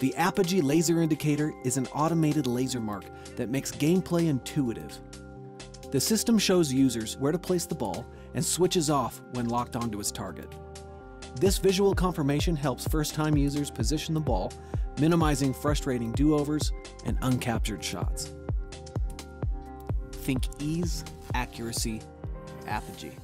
The Apogee Laser Indicator is an automated laser mark that makes gameplay intuitive. The system shows users where to place the ball and switches off when locked onto its target. This visual confirmation helps first-time users position the ball, minimizing frustrating do-overs and uncaptured shots. Think ease, accuracy, Apogee.